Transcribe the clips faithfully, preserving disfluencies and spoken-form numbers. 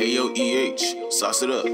Ayo E H, sauce it up.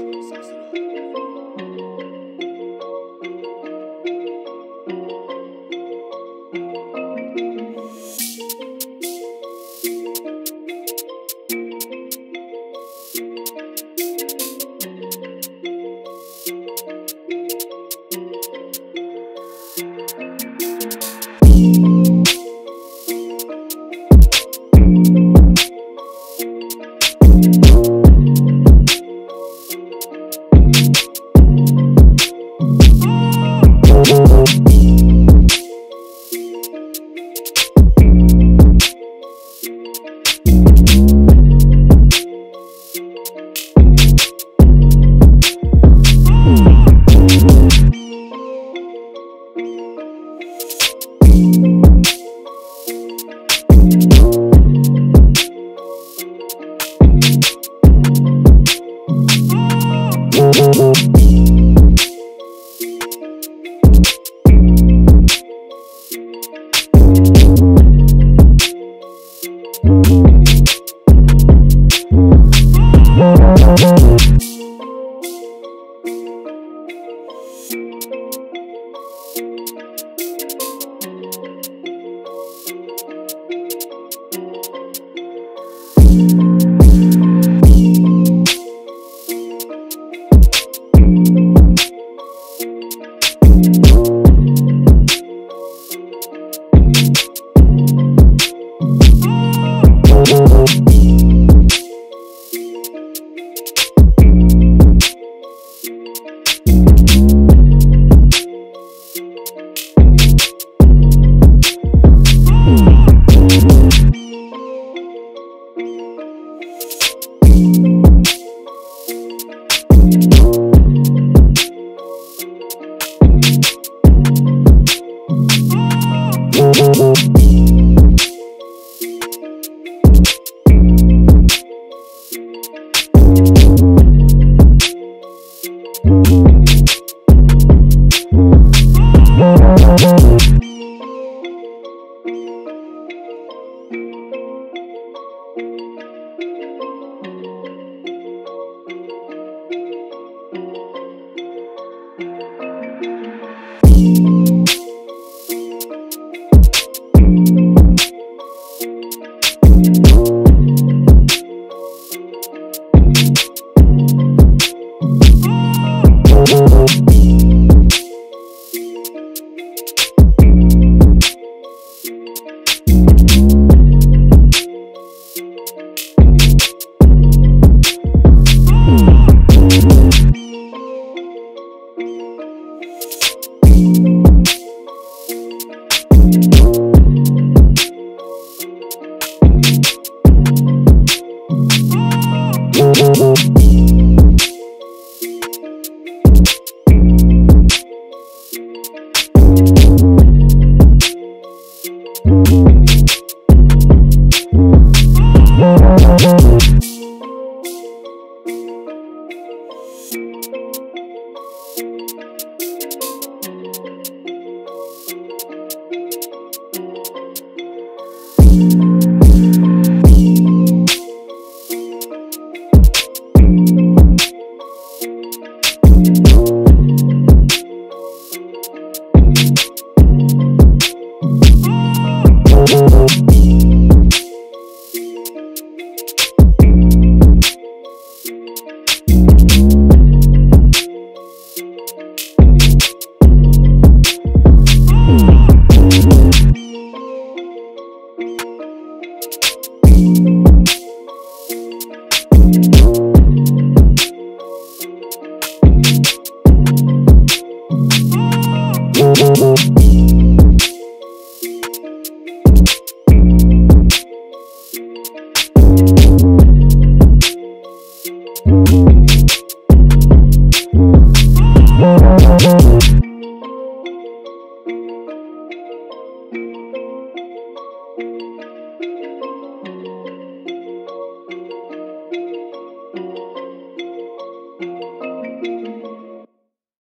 Oh,